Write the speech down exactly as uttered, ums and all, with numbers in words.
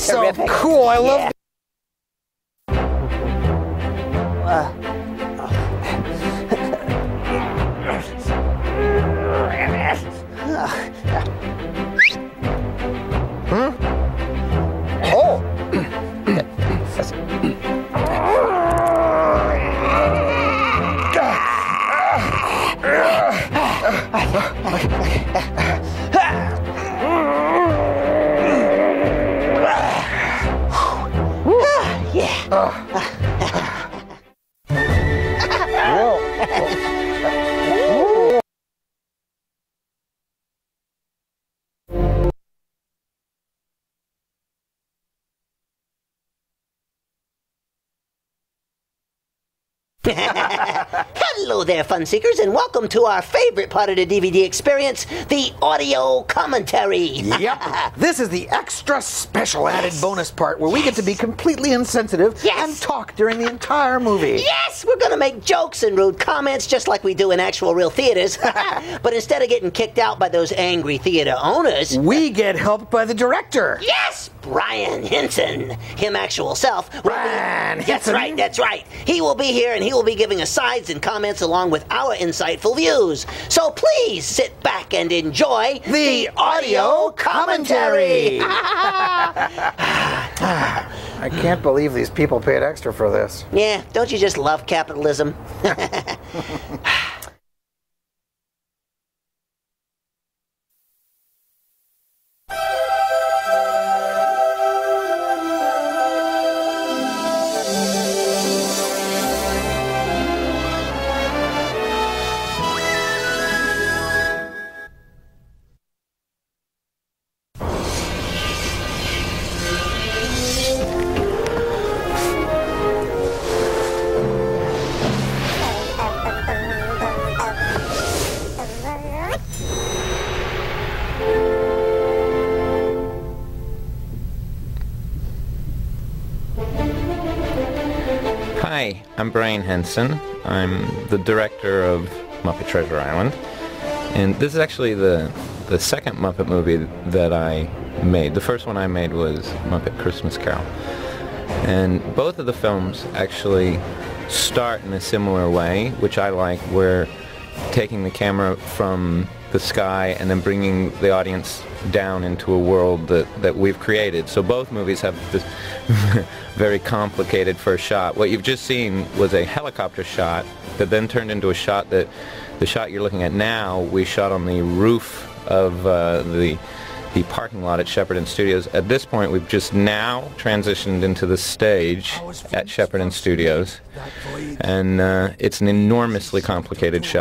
is terrific. So cool. I love yeah. Uh, hmm? Oh! That's it. Yeah. Uh. Hello there, fun seekers, and welcome to our favorite part of the D V D experience, the audio commentary. Yep. This is the extra special added yes. bonus part where yes. we get to be completely insensitive yes. and talk during the entire movie. Yes, we're going to make jokes and rude comments just like we do in actual real theaters. But instead of getting kicked out by those angry theater owners, we get helped by the director. Yes, Brian Henson, him actual self. Brian be, Henson. That's right, that's right. He will be here and he will be giving us sides and comments along with our insightful views. So please sit back and enjoy the, the audio commentary. commentary. I can't believe these people paid extra for this. Yeah, don't you just love capitalism? Hi, I'm Brian Henson. I'm the director of Muppet Treasure Island, and this is actually the the second Muppet movie that I made. The first one I made was Muppet Christmas Carol, and both of the films actually start in a similar way, which I like, where taking the camera from the sky and then bringing the audience down into a world that, that we've created. So both movies have this very complicated first shot. What you've just seen was a helicopter shot that then turned into a shot that the shot you're looking at now we shot on the roof of uh, the the parking lot at Shepperton Studios. At this point we've just now transitioned into the stage at Shepperton Studios, and uh, it's an enormously complicated shot.